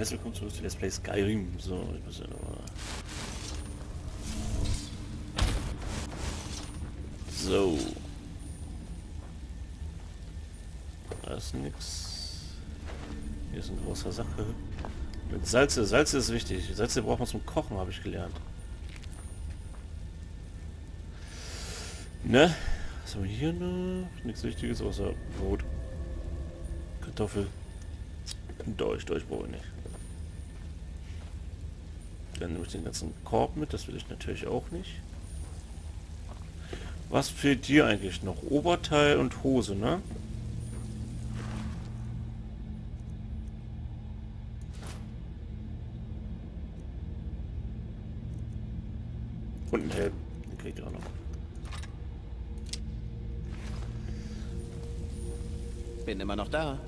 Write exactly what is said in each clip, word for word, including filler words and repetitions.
Herzlich willkommen zurück zu Let's Play Skyrim. So, ich muss ja nochmal. So. Da ist nix. Hier ist eine große Sache. Mit Salze. Salze ist wichtig. Salze braucht man zum Kochen, habe ich gelernt. Ne? Was haben wir hier noch? Nichts Wichtiges außer Brot. Kartoffel. Dolch. Dolch brauche ich nicht. Dann nehme ich den ganzen Korb mit, das will ich natürlich auch nicht. Was fehlt dir eigentlich noch? Oberteil und Hose, ne? Und ein Helm, den kriegt ihr auch noch. Bin immer noch da.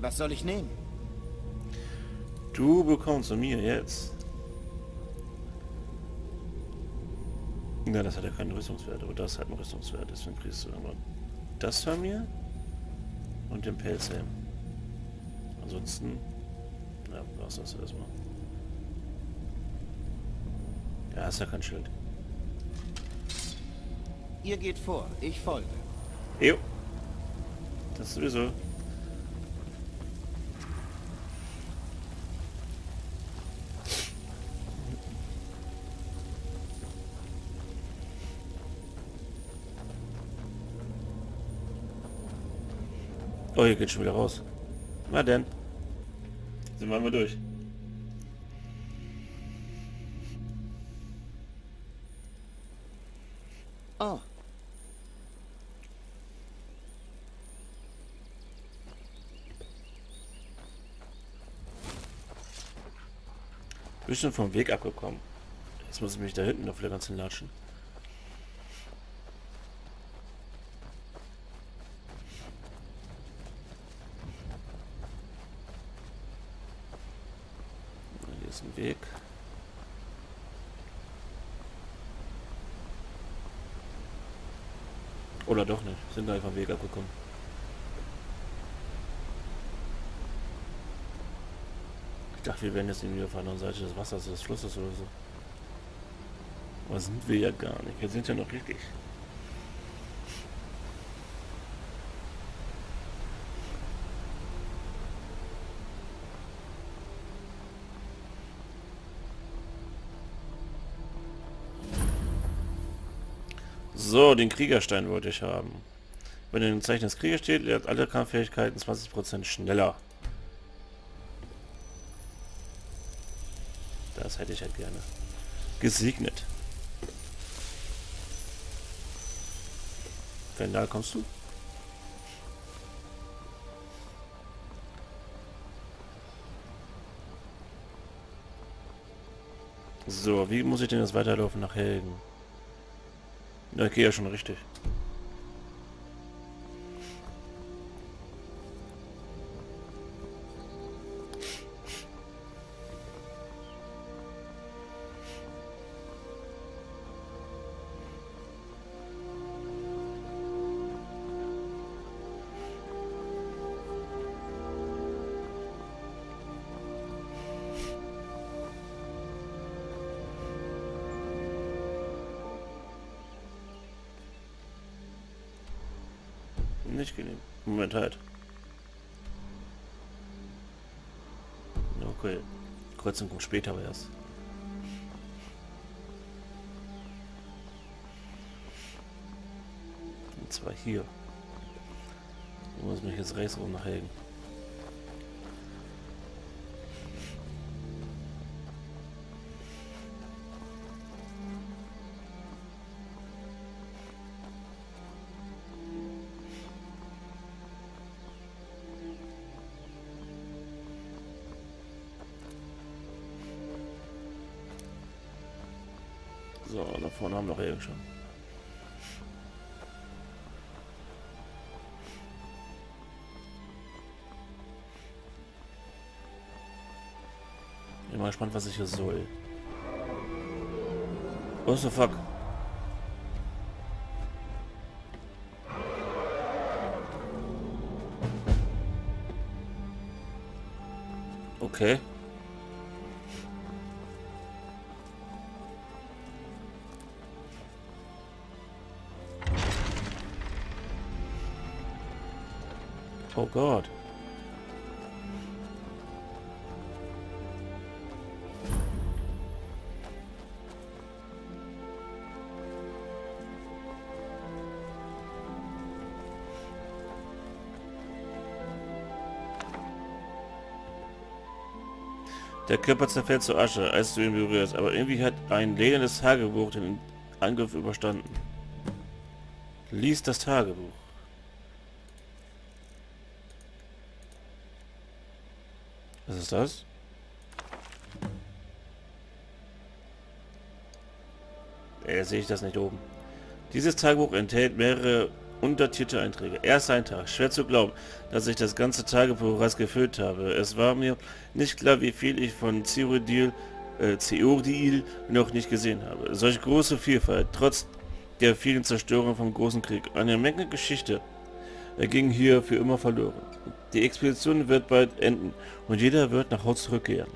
Was soll ich nehmen? Du bekommst von mir jetzt. Na, das hat ja keinen Rüstungswert, aber das hat einen Rüstungswert, deswegen kriegst du irgendwann das von mir und den Pelzhelm. Ansonsten, na, lass das erstmal. Ja, hast ja kein Schild. Ihr geht vor, ich folge. Jo. Das sowieso. Oh, hier geht schon wieder raus. Na denn. Sind wir einmal durch. Oh. Bisschen vom Weg abgekommen. Jetzt muss ich mich da hinten noch wieder ganz hinlatschen. Hier ist ein Weg. Oder doch nicht. Sind da einfach vom Weg abgekommen. Ich dachte, wir werden jetzt irgendwie auf der anderen Seite des Wassers, des Flusses oder so. Aber sind wir ja gar nicht. Wir sind ja noch richtig. So, den Kriegerstein wollte ich haben. Wenn er im Zeichen des Kriegers steht, lehrt alle Kampffähigkeiten zwanzig Prozent schneller. Das hätte ich halt gerne. Gesegnet. Wenn da kommst du. So, wie muss ich denn jetzt weiterlaufen nach Helgen? Ja, ich gehe ja schon richtig. Nicht genehm. Moment halt. Okay. Kreuzung kommt später aber erst. Und zwar hier. Ich muss mich jetzt rechts rum nach Helgen. So, da vorne haben wir noch Helgen schon. Bin mal gespannt, was ich hier soll. What the fuck? Okay. Oh Gott. Der Körper zerfällt zu Asche, als du ihn berührst, aber irgendwie hat ein lebendes Tagebuch den Angriff überstanden. Lies das Tagebuch. Was ist das? Äh, sehe ich das nicht oben. Dieses Tagebuch enthält mehrere undatierte Einträge. Erst ein Tag. Schwer zu glauben, dass ich das ganze Tagebuch bereits gefüllt habe. Es war mir nicht klar, wie viel ich von Cyrodiil, äh, Cyrodiil noch nicht gesehen habe. Solch große Vielfalt, trotz der vielen Zerstörung vom großen Krieg. Eine Menge Geschichte äh, ging hier für immer verloren. Die Expedition wird bald enden und jeder wird nach Hause zurückkehren.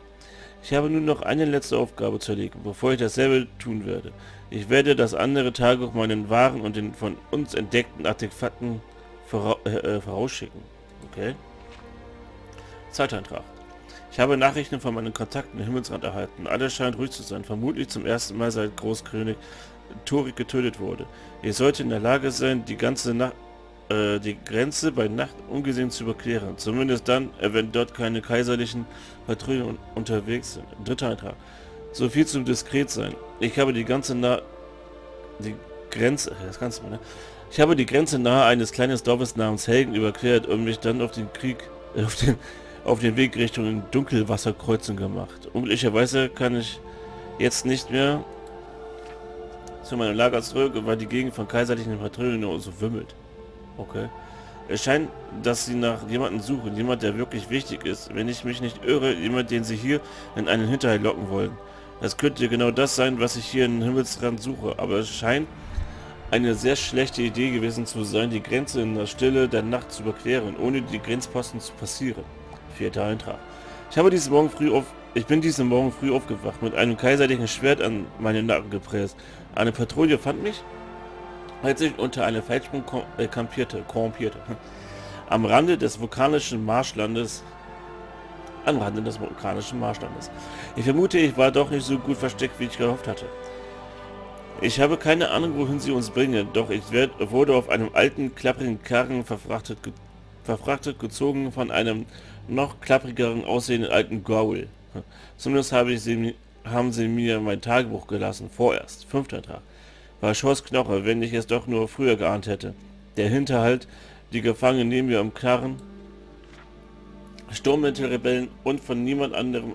Ich habe nun noch eine letzte Aufgabe zu erledigen, bevor ich dasselbe tun werde. Ich werde das andere Tagebuch meinen wahren und den von uns entdeckten Artefakten vora äh, vorausschicken. Okay. Zeiteintrag. Ich habe Nachrichten von meinen Kontakten im Himmelsrand erhalten. Alles scheint ruhig zu sein, vermutlich zum ersten Mal seit Großkönig Torygg getötet wurde. Ich sollte in der Lage sein, die ganze Nacht äh, die Grenze bei Nacht ungesehen zu überqueren. Zumindest dann, wenn dort keine kaiserlichen Patrouillen un unterwegs sind. Dritter Eintrag. So viel zum Diskretsein. Ich habe die ganze nahe... Die Grenze... Das Ganze, ne? Ich habe die Grenze nahe eines kleinen Dorfes namens Helgen überquert und mich dann auf den Krieg... Auf den, auf den Weg Richtung Dunkelwasserkreuzung gemacht. Unglücklicherweise kann ich jetzt nicht mehr zu meinem Lager zurück, weil die Gegend von kaiserlichen Patrouillen nur so wimmelt. Okay. Es scheint, dass sie nach jemandem suchen. Jemand, der wirklich wichtig ist. Wenn ich mich nicht irre, jemand, den sie hier in einen Hinterhalt locken wollen. Das könnte genau das sein, was ich hier in Himmelsrand suche, aber es scheint eine sehr schlechte Idee gewesen zu sein, die Grenze in der Stille der Nacht zu überqueren, ohne die Grenzposten zu passieren. Vierter Eintrag. Ich habe diesen Morgen früh auf, ich bin diesen Morgen früh aufgewacht, mit einem kaiserlichen Schwert an meinen Nacken gepresst. Eine Patrouille fand mich, als ich unter einem Felsprung kom äh, kampierte, korrumpierte. Am Rande des vulkanischen Marschlandes am Rande des vulkanischen Marschlandes. Ich vermute, ich war doch nicht so gut versteckt, wie ich gehofft hatte. Ich habe keine Ahnung, wohin sie uns bringen, doch ich werd, wurde auf einem alten, klapprigen Karren verfrachtet, ge, verfrachtet, gezogen von einem noch klapprigeren aussehenden alten Gaul. Zumindest habe ich sie, haben sie mir mein Tagebuch gelassen, vorerst. Fünfter Tag. War Schoss Knoche, wenn ich es doch nur früher geahnt hätte. Der Hinterhalt, die Gefangenen nehmen wir am Karren, Sturmmantel-Rebellen und von niemand anderem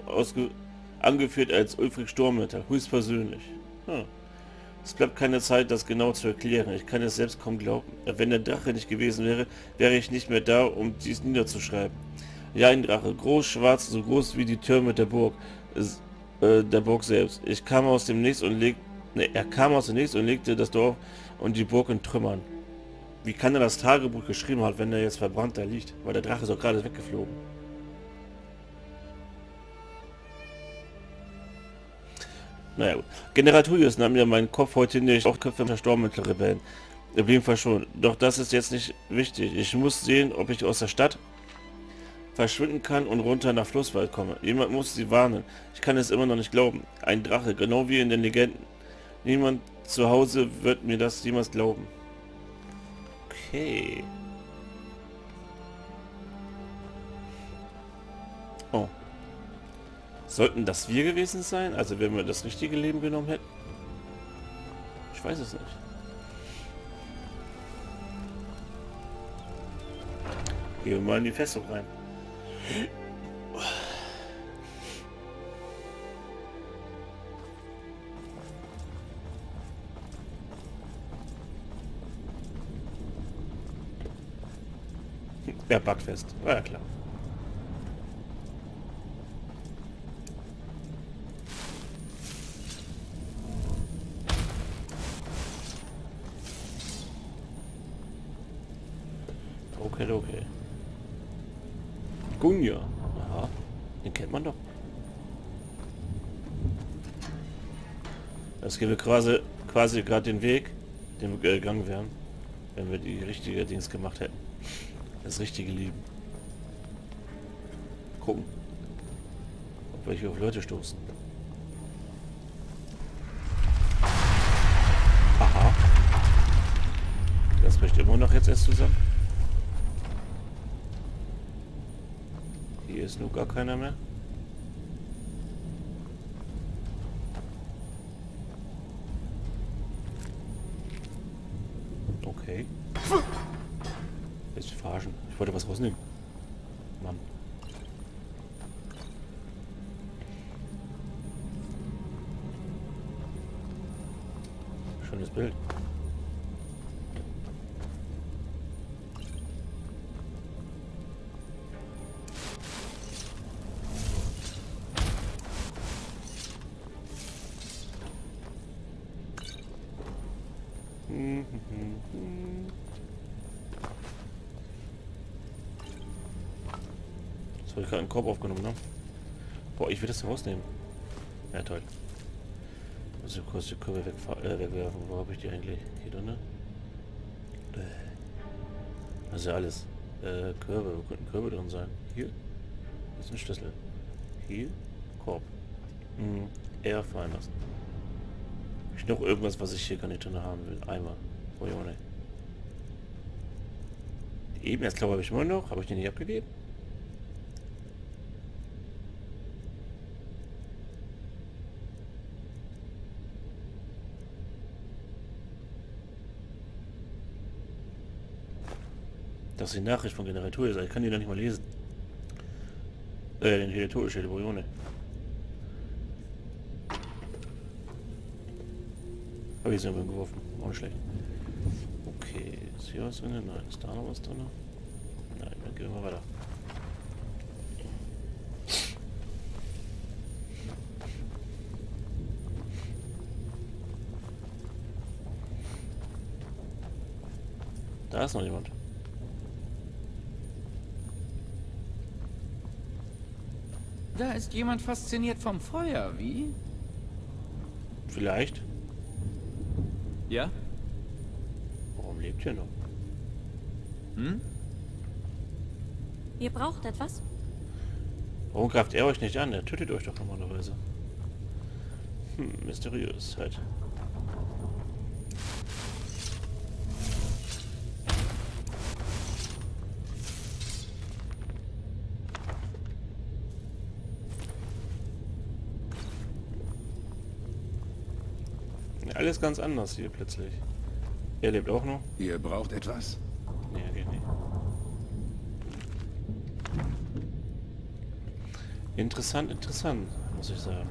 angeführt als Ulfric Sturmmantel, höchstpersönlich. Hm. Es bleibt keine Zeit, das genau zu erklären. Ich kann es selbst kaum glauben. Wenn der Drache nicht gewesen wäre, wäre ich nicht mehr da, um dies niederzuschreiben. Ja, ein Drache, groß, schwarz, so groß wie die Türme der Burg, äh, der Burg selbst. Ich kam aus dem Nichts und legte, ne, er kam aus dem Nichts und legte das Dorf und die Burg in Trümmern. Wie kann er das Tagebuch geschrieben hat, wenn er jetzt verbrannt da liegt? Weil der Drache ist doch gerade weggeflogen. Naja gut. Generatorius nahm mir meinen Kopf heute nicht. Auch Köpfe der Sturmmittelrebellen blieben verschwunden. Doch das ist jetzt nicht wichtig. Ich muss sehen, ob ich aus der Stadt verschwinden kann und runter nach Flusswald komme. Jemand muss sie warnen. Ich kann es immer noch nicht glauben. Ein Drache, genau wie in den Legenden. Niemand zu Hause wird mir das jemals glauben. Okay. Oh. Sollten das wir gewesen sein? Also wenn wir das richtige Leben genommen hätten? Ich weiß es nicht. Gehen wir mal in die Festung rein. Der Backfest. War ja klar. Okay, okay. Gunja. Aha. Den kennt man doch. Das gäbe quasi quasi gerade den Weg, den wir gegangen wären, wenn wir die richtige Dings gemacht hätten. Das richtige Leben. Gucken, ob wir hier auf Leute stoßen. Aha. Das bricht immer noch jetzt erst zusammen. Hier ist nur gar keiner mehr. Okay. Jetzt verarschen. Ich wollte was rausnehmen. Mann. Schönes Bild. Jetzt habe ich gerade einen Korb aufgenommen, ne? Boah, ich will das rausnehmen. Ja, toll. Also kurz die Körbe äh, wegwerfen. Wo habe ich die eigentlich? Hier drin? Äh. Das ist ja alles. Äh, Körbe. Wo könnten Körbe drin sein? Hier. Das ist ein Schlüssel. Hier. Korb. Hm. Eher fallen lassen. Hab ich noch irgendwas, was ich hier gar nicht drin haben will? Einmal. Brauche ich auch nicht. Eben erst, glaube ich, immer noch. Habe ich den nicht abgegeben? Das ist die Nachricht von Generator. Ich kann die da nicht mal lesen. Äh, den Generator steht wo ich auch nicht. Habe ich es irgendwann geworfen. Auch nicht schlecht. Okay, ist hier was drin? Nein, ist da noch was drin? Nein, dann gehen wir weiter. Da ist noch jemand. Da ist jemand fasziniert vom Feuer, wie? Vielleicht. Ja? Warum lebt ihr noch? Hm? Ihr braucht etwas? Warum greift er euch nicht an? Er tötet euch doch normalerweise. Hm, mysteriös halt. Alles ganz anders hier plötzlich. Er lebt auch noch. Ihr braucht etwas? Nee, geht nicht. Interessant, interessant, muss ich sagen.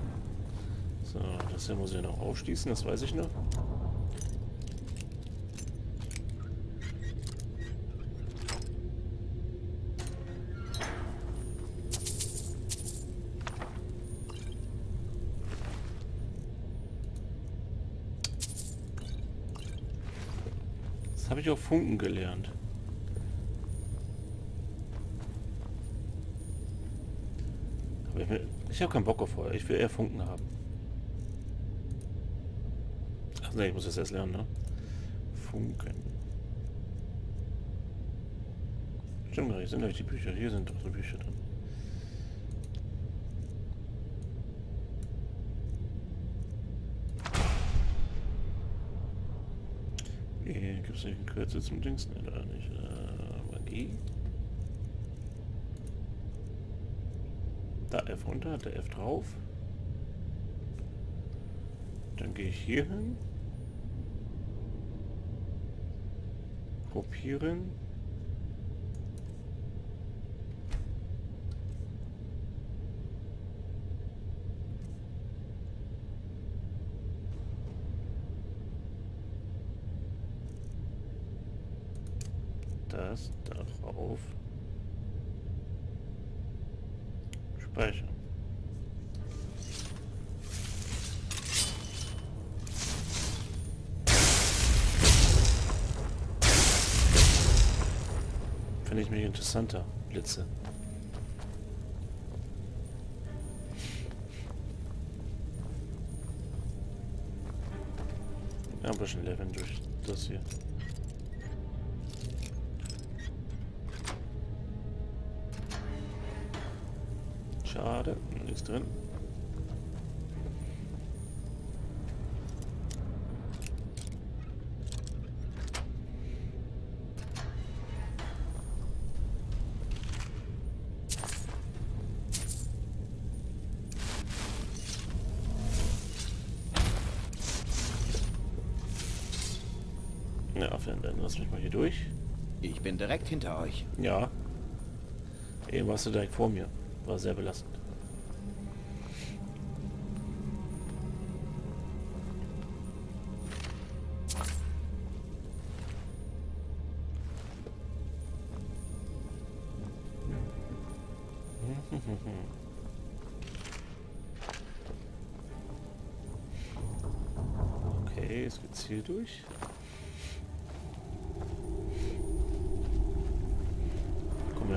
So, das hier muss ich noch aufschließen, das weiß ich noch. Habe ich auch Funken gelernt. Aber ich will, ich habe keinen Bock auf Feuer. Ich will eher Funken haben. Ach ne, ich muss das erst lernen, ne? Funken. Stimmt gar nicht, sind euch die Bücher. Hier sind doch so Bücher drin. Gibt es nicht in Kürze zum Dings? Nein, da nicht. Äh, Magie. Da F runter, da F drauf. Dann gehe ich hier hin. Kopieren. Das darauf speichern. Finde ich mich interessanter, Blitze. Ja, ein bisschen leveln durch das hier. Schade, nichts drin. Lass mich mal hier durch. Ich bin direkt hinter euch. Ja. Eben warst du direkt vor mir. War sehr belastend. Okay, jetzt geht's hier durch.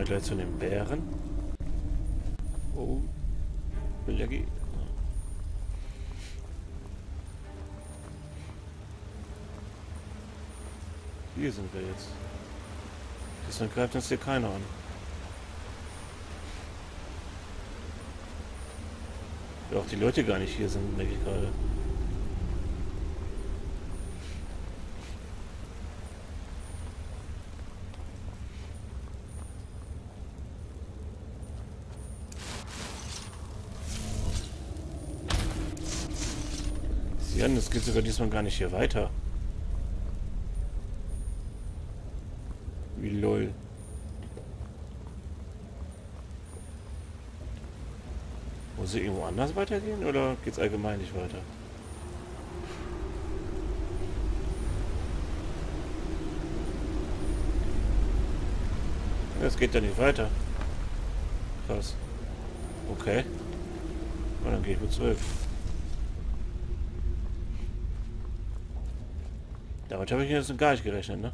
Gleich zu den Bären. Oh, will er gehen? Hier sind wir jetzt. Deswegen greift uns hier keiner an. Ja, auch die Leute gar nicht hier sind, merke ich gerade. Das geht sogar diesmal gar nicht hier weiter. Wie lol. Muss sie irgendwo anders weitergehen oder geht es allgemein nicht weiter? Es geht ja nicht weiter. Krass. Okay. Und dann gehe ich mit zwölf. Damit habe ich jetzt gar nicht gerechnet, ne?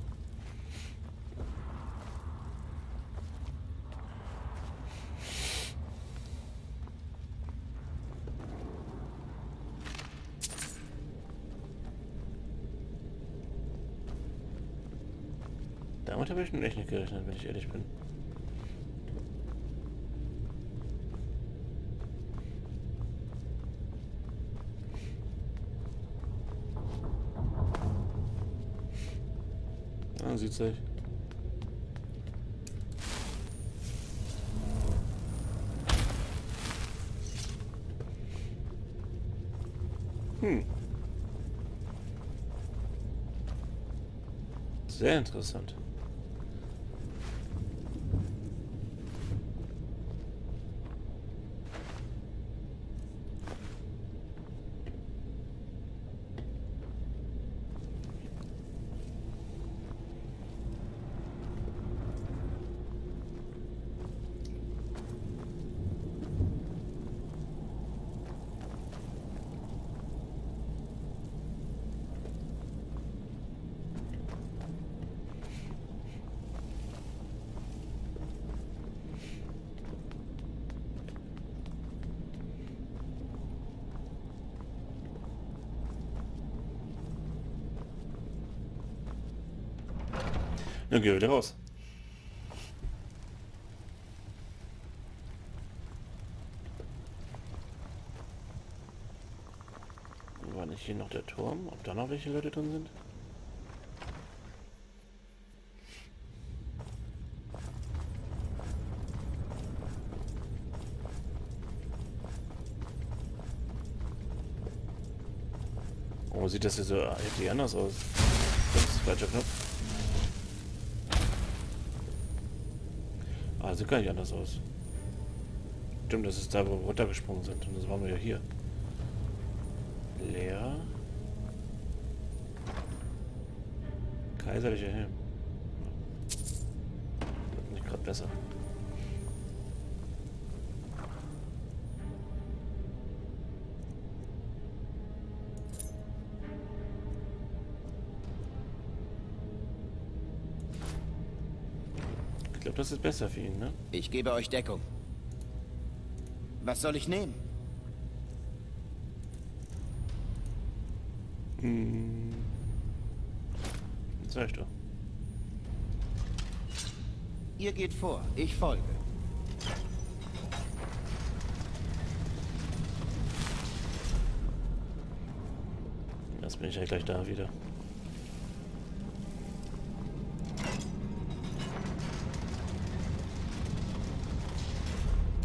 Damit habe ich nun echt nicht gerechnet, wenn ich ehrlich bin. Sieht's euch. Hm. Sehr interessant. Dann gehen wir wieder raus. War nicht hier noch der Turm? Ob da noch welche Leute drin sind? Oh, sieht das hier so irgendwie anders aus? Das ist falscher Knopf. Ah, sieht gar nicht anders aus. Stimmt, das ist da, wo wir runtergesprungen sind. Und das waren wir ja hier. Leer. Kaiserlicher Helm. Wird nicht gerade besser. Ich glaube, das ist besser für ihn, ne? Ich gebe euch Deckung. Was soll ich nehmen? Hm. Sag ich doch. Ihr geht vor, ich folge. Jetzt bin ich ja gleich da wieder.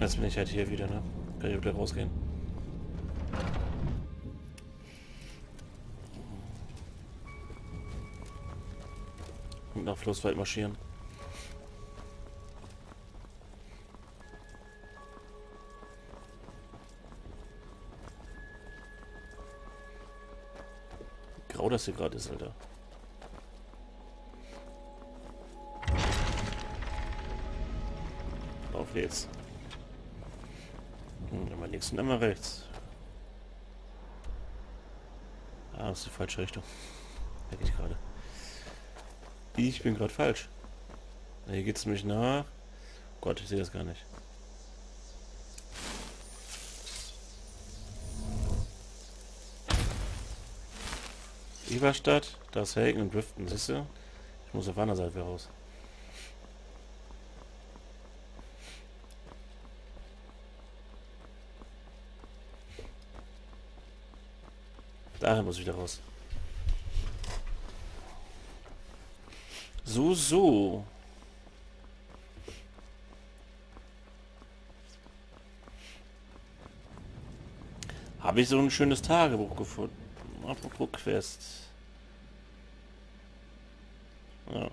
Jetzt bin ich halt hier wieder, ne? Kann ich wieder rausgehen. Und nach Flusswald marschieren. Grau, dass hier gerade ist, Alter. Auf geht's. Immer links und immer rechts. Ah, das ist die falsche Richtung. Merke ich gerade. Ich bin gerade falsch. Hier geht's nämlich nach. Oh Gott, ich sehe das gar nicht. Überstadt, das Helgen und Driften, siehst du? Ich muss auf einer Seite raus. Daher muss ich wieder raus. So, so. Habe ich so ein schönes Tagebuch gefunden. Apropos Quest. Ja.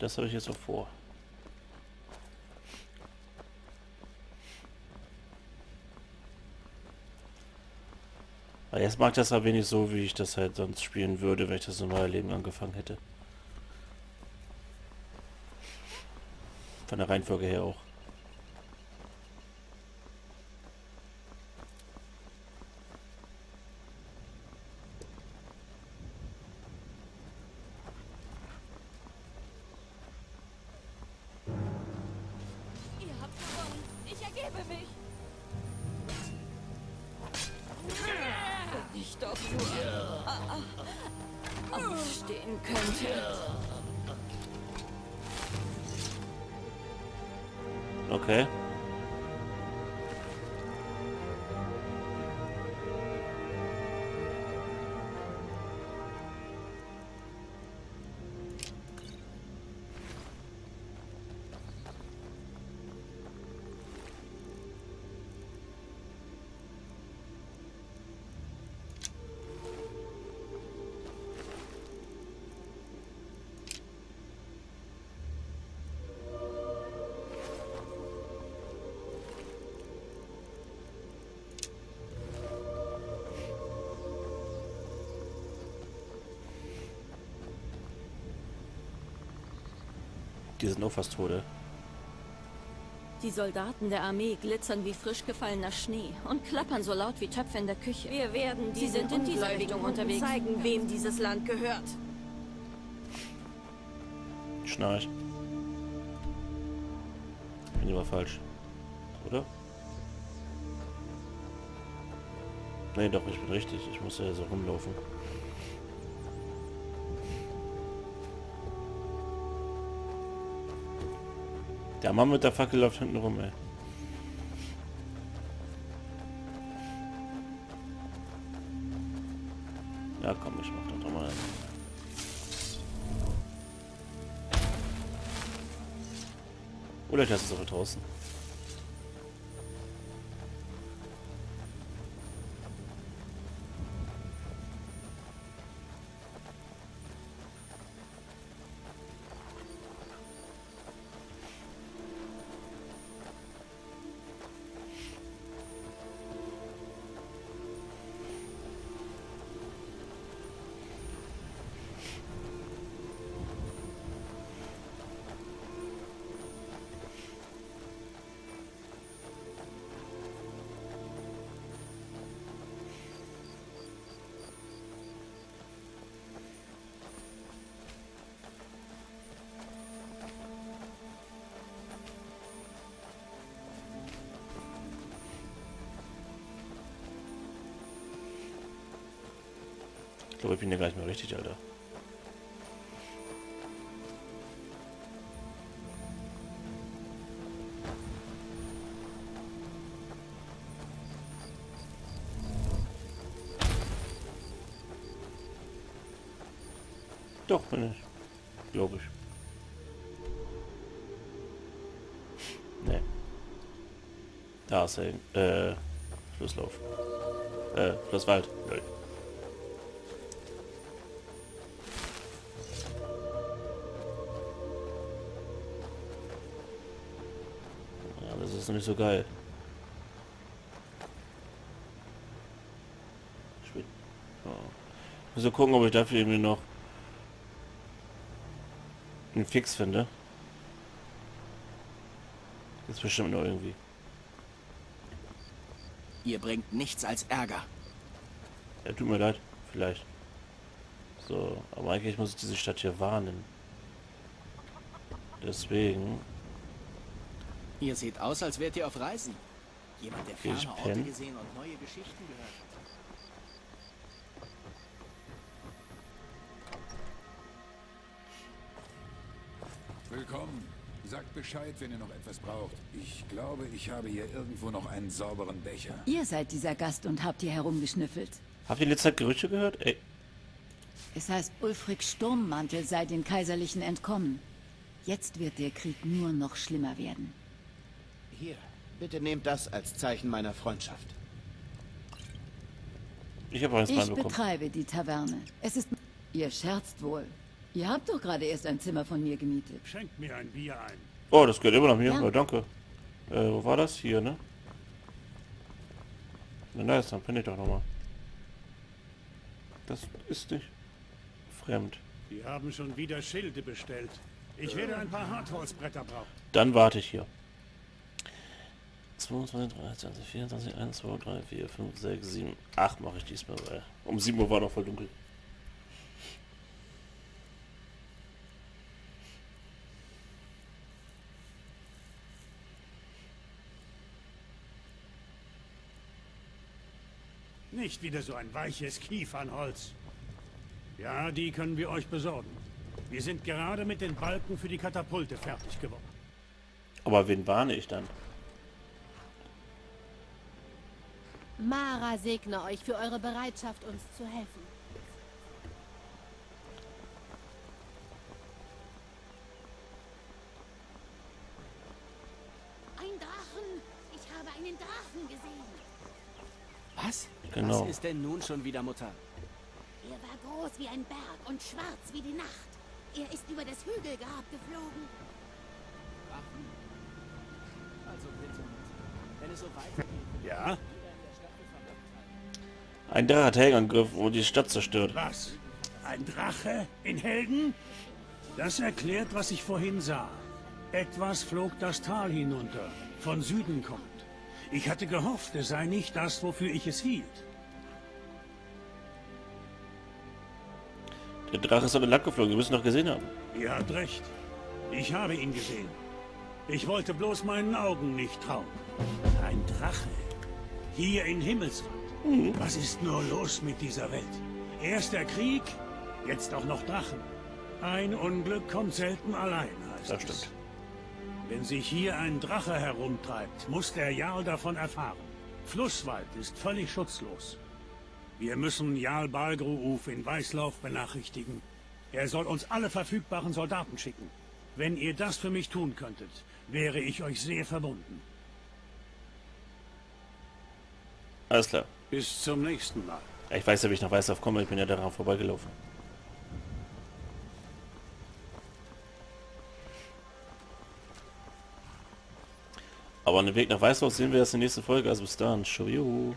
Das habe ich jetzt noch vor. Aber jetzt mag das aber wenig so, wie ich das halt sonst spielen würde, wenn ich das normale Leben angefangen hätte. Von der Reihenfolge her auch. Okay. Die sind auch fast Tode. Die Soldaten der Armee glitzern wie frisch gefallener Schnee und klappern so laut wie Töpfe in der Küche. Wir werden Sie sind in dieser Richtung unterwegs. Zeigen, wem dieses Land gehört. Schnarch. Bin immer falsch. Oder? Nee, doch, ich bin richtig. Ich muss ja so rumlaufen. Der Mann mit der Fackel läuft hinten rum, ey. Ja, komm, ich mach doch nochmal. Oder ich lasse es doch draußen. Ich glaube, ich bin ja gar nicht mehr richtig, Alter. Doch, bin ich. Glaube ich. Ne. Da ist er. Äh, Flusslauf. Äh, Flusswald. Nein. Ja, das ist nicht so geil. Ich will... Oh. Ich muss so gucken, ob ich dafür irgendwie noch einen Fix finde. Das ist bestimmt noch irgendwie. Ihr bringt nichts als Ärger. Ja, tut mir leid, vielleicht. So, aber eigentlich muss ich diese Stadt hier warnen. Deswegen. Ihr seht aus, als wärt ihr auf Reisen. Jemand, der ferne Orte gesehen und neue Geschichten gehört hat. Willkommen. Sagt Bescheid, wenn ihr noch etwas braucht. Ich glaube, ich habe hier irgendwo noch einen sauberen Becher. Ihr seid dieser Gast und habt hier herumgeschnüffelt. Habt ihr in letzter Zeit Gerüchte gehört? Ey. Es heißt, Ulfric Sturmmantel sei den Kaiserlichen entkommen. Jetzt wird der Krieg nur noch schlimmer werden. Hier, bitte nehmt das als Zeichen meiner Freundschaft. Ich habe eins mal bekommen. Ich betreibe die Taverne. Es ist... Ihr scherzt wohl. Ihr habt doch gerade erst ein Zimmer von mir gemietet. Schenkt mir ein Bier ein. Oh, das gehört immer noch mir. Ja. Oh, danke. Äh, wo war das? Hier, ne? Na, nice, dann bin ich doch nochmal. Das ist nicht fremd. Die haben schon wieder Schilde bestellt. Ich äh. werde ein paar Hartholzbretter brauchen. Dann warte ich hier. zweiundzwanzig, dreiundzwanzig, vierundzwanzig, eins, zwei, drei, vier, fünf, sechs, sieben, acht mache ich diesmal, weil um sieben Uhr war noch voll dunkel. Nicht wieder so ein weiches Kiefernholz. Ja, die können wir euch besorgen. Wir sind gerade mit den Balken für die Katapulte fertig geworden. Aber wen warne ich dann? Mara segne euch für eure Bereitschaft, uns zu helfen. Ein Drachen! Ich habe einen Drachen gesehen. Was? Genau. Was ist denn nun schon wieder, Mutter? Er war groß wie ein Berg und schwarz wie die Nacht. Er ist über das Hügelgrab geflogen. Drachen? Also bitte, wenn es so weitergeht... Ja? Ein Drache hat Helgen angegriffen und die Stadt zerstört. Was? Ein Drache in Helgen? Das erklärt, was ich vorhin sah. Etwas flog das Tal hinunter, von Süden kommt. Ich hatte gehofft, es sei nicht das, wofür ich es hielt. Der Drache ist an den Land geflogen, wir müssen noch gesehen haben. Ihr habt recht. Ich habe ihn gesehen. Ich wollte bloß meinen Augen nicht trauen. Ein Drache. Hier in Himmelsrand. Mhm. Was ist nur los mit dieser Welt? Erst der Krieg, jetzt auch noch Drachen. Ein Unglück kommt selten allein, heißt das. Stimmt. Wenn sich hier ein Drache herumtreibt, muss der Jarl davon erfahren. Flusswald ist völlig schutzlos. Wir müssen Jarl Balgruuf in Weißlauf benachrichtigen. Er soll uns alle verfügbaren Soldaten schicken. Wenn ihr das für mich tun könntet, wäre ich euch sehr verbunden. Alles klar. Bis zum nächsten Mal. Ich weiß ja, wie ich nach Weißlauf komme. Ich bin ja daran vorbeigelaufen. Aber an dem Weg nach Weißlauf sehen wir das in der nächsten Folge. Also bis dann. Ciao.